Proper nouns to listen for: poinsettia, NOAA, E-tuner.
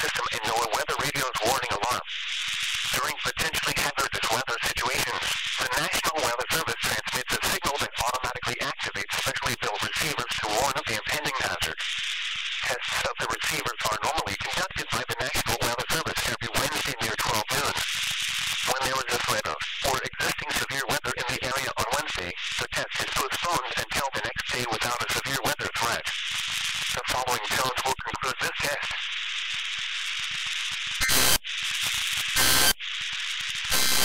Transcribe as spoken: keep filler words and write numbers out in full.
system and NOAA weather.